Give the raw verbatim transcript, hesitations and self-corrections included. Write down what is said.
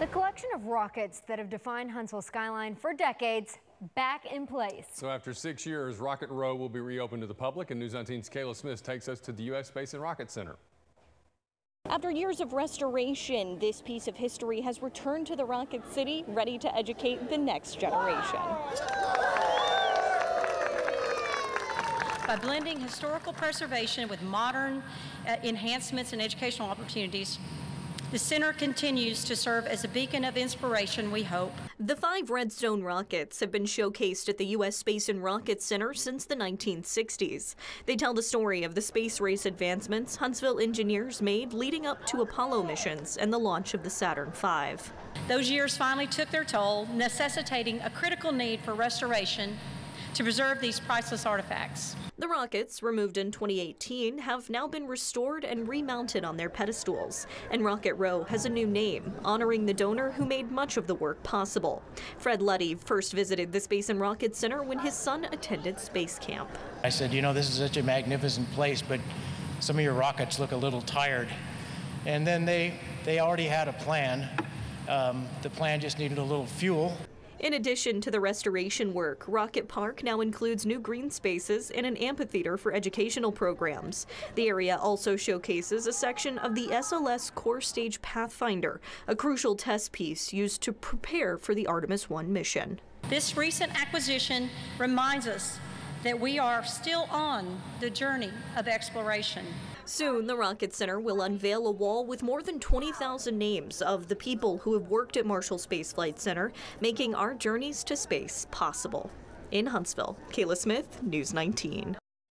The collection of rockets that have defined Huntsville skyline for decades back in place. So after six years, Rocket Row will be reopened to the public, and News nineteen's Kayla Smith takes us to the U S Space and Rocket Center. After years of restoration, this piece of history has returned to the Rocket City, ready to educate the next generation. By blending historical preservation with modern uh, enhancements and educational opportunities, the center continues to serve as a beacon of inspiration, we hope. The five Redstone rockets have been showcased at the U S Space and Rocket Center since the nineteen sixties. They tell the story of the space race advancements Huntsville engineers made leading up to Apollo missions and the launch of the Saturn five. Those years finally took their toll, necessitating a critical need for restoration to preserve these priceless artifacts. The rockets, removed in twenty eighteen, have now been restored and remounted on their pedestals. And Rocket Row has a new name, honoring the donor who made much of the work possible. Fred Luddy first visited the Space and Rocket Center when his son attended space camp. I said, you know, this is such a magnificent place, but some of your rockets look a little tired. And then they, they already had a plan. Um, the plan just needed a little fuel. In addition to the restoration work, Rocket Park now includes new green spaces and an amphitheater for educational programs. The area also showcases a section of the S L S Core Stage Pathfinder, a crucial test piece used to prepare for the Artemis one mission. This recent acquisition reminds us that we are still on the journey of exploration. Soon, the Rocket Center will unveil a wall with more than twenty thousand names of the people who have worked at Marshall Space Flight Center, making our journeys to space possible. In Huntsville, Kayla Smith, News nineteen.